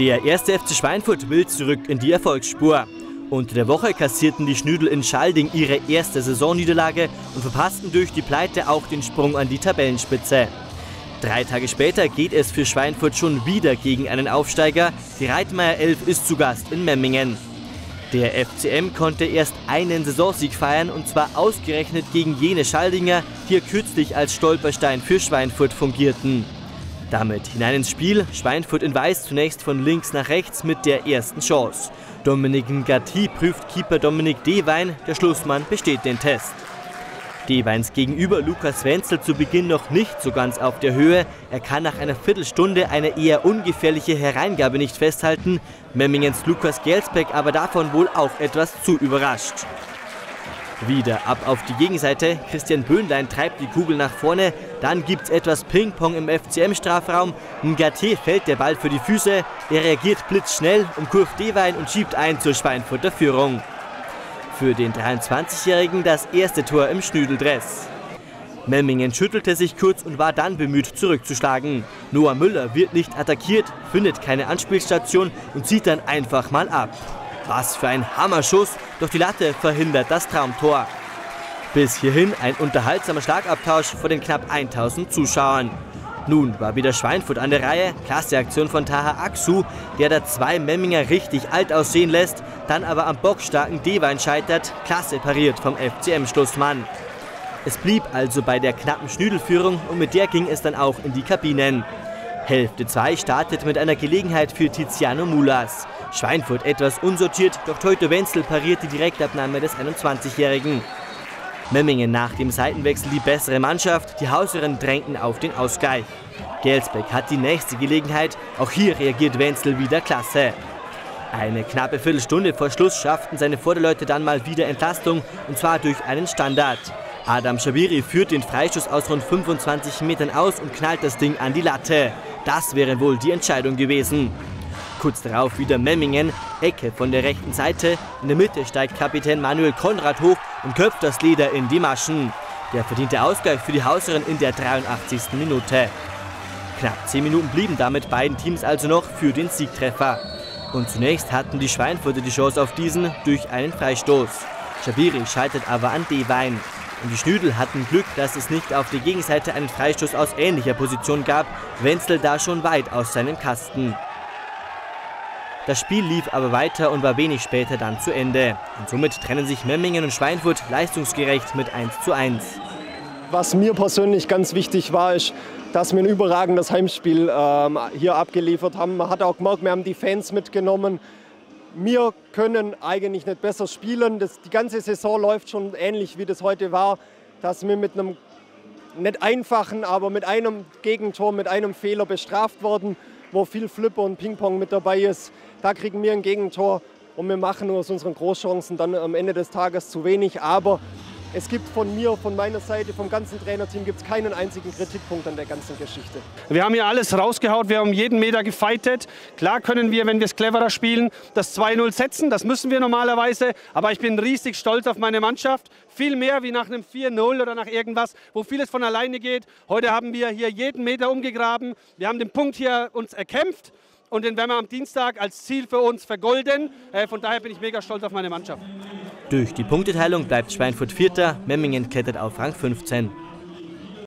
Der erste FC Schweinfurt will zurück in die Erfolgsspur. Unter der Woche kassierten die Schnüdel in Schalding ihre erste Saisonniederlage und verpassten durch die Pleite auch den Sprung an die Tabellenspitze. 3 Tage später geht es für Schweinfurt schon wieder gegen einen Aufsteiger. Die Reitmeier 11 ist zu Gast in Memmingen. Der FCM konnte erst einen Saisonsieg feiern, und zwar ausgerechnet gegen jene Schaldinger, die kürzlich als Stolperstein für Schweinfurt fungierten. Damit hinein ins Spiel, Schweinfurt in Weiß zunächst von links nach rechts mit der ersten Chance. Dominik N'Gatta prüft Keeper Dominik Dewein, der Schlussmann besteht den Test. Deweins gegenüber Lukas Wenzel zu Beginn noch nicht so ganz auf der Höhe. Er kann nach einer Viertelstunde eine eher ungefährliche Hereingabe nicht festhalten. Memmingens Lukas Gelsbeck aber davon wohl auch etwas zu überrascht. Wieder ab auf die Gegenseite. Christian Böhnlein treibt die Kugel nach vorne. Dann gibt es etwas Ping-Pong im FCM-Strafraum. N'Gatta fällt der Ball für die Füße. Er reagiert blitzschnell, umkurvt Dewein und schiebt ein zur Schweinfurter Führung. Für den 23-Jährigen das erste Tor im Schnüdeldress. Memmingen schüttelte sich kurz und war dann bemüht zurückzuschlagen. Noah Müller wird nicht attackiert, findet keine Anspielstation und zieht dann einfach mal ab. Was für ein Hammerschuss, doch die Latte verhindert das Traumtor. Bis hierhin ein unterhaltsamer Schlagabtausch vor den knapp 1000 Zuschauern. Nun war wieder Schweinfurt an der Reihe. Klasse Aktion von Taha Aksu, der da zwei Memminger richtig alt aussehen lässt, dann aber am bockstarken Dewein scheitert. Klasse pariert vom FCM-Schlussmann. Es blieb also bei der knappen Schnüdelführung, und mit der ging es dann auch in die Kabinen. Hälfte 2 startet mit einer Gelegenheit für Tiziano Mulas. Schweinfurt etwas unsortiert, doch Teuto Wenzel pariert die Direktabnahme des 21-Jährigen. Memmingen nach dem Seitenwechsel die bessere Mannschaft, die Hausherren drängten auf den Ausgleich. Gelsbeck hat die nächste Gelegenheit, auch hier reagiert Wenzel wieder klasse. Eine knappe Viertelstunde vor Schluss schafften seine Vorderleute dann mal wieder Entlastung, und zwar durch einen Standard. Adam Schawiri führt den Freistoß aus rund 25 Metern aus und knallt das Ding an die Latte. Das wäre wohl die Entscheidung gewesen. Kurz darauf wieder Memmingen, Ecke von der rechten Seite. In der Mitte steigt Kapitän Manuel Konrad hoch und köpft das Leder in die Maschen. Der verdiente Ausgleich für die Hausherren in der 83. Minute. Knapp 10 Minuten blieben damit beiden Teams also noch für den Siegtreffer. Und zunächst hatten die Schweinfurter die Chance auf diesen durch einen Freistoß. Schawiri scheitert aber an Dewein. Und die Schnüdel hatten Glück, dass es nicht auf der Gegenseite einen Freistoß aus ähnlicher Position gab. Wenzel da schon weit aus seinem Kasten. Das Spiel lief aber weiter und war wenig später dann zu Ende. Und somit trennen sich Memmingen und Schweinfurt leistungsgerecht mit 1:1. Was mir persönlich ganz wichtig war, ist, dass wir ein überragendes Heimspiel hier abgeliefert haben. Man hat auch gemerkt, wir haben die Fans mitgenommen. Wir können eigentlich nicht besser spielen. Die ganze Saison läuft schon ähnlich, wie das heute war, dass wir mit einem nicht einfachen, aber mit einem Gegentor, mit einem Fehler bestraft wurden, wo viel Flipper und Ping-Pong mit dabei ist. Da kriegen wir ein Gegentor und wir machen aus unseren Großchancen dann am Ende des Tages zu wenig. Aber es gibt von mir, von meiner Seite, vom ganzen Trainerteam gibt es keinen einzigen Kritikpunkt an der ganzen Geschichte. Wir haben hier alles rausgehaut, wir haben jeden Meter gefeitet. Klar können wir, wenn wir es cleverer spielen, das 2:0 setzen, das müssen wir normalerweise. Aber ich bin riesig stolz auf meine Mannschaft. Viel mehr wie nach einem 4:0 oder nach irgendwas, wo vieles von alleine geht. Heute haben wir hier jeden Meter umgegraben, wir haben den Punkt hier uns erkämpft. Und den werden wir am Dienstag als Ziel für uns vergolden. Von daher bin ich mega stolz auf meine Mannschaft. Durch die Punkteteilung bleibt Schweinfurt Vierter, Memmingen klettert auf Rang 15.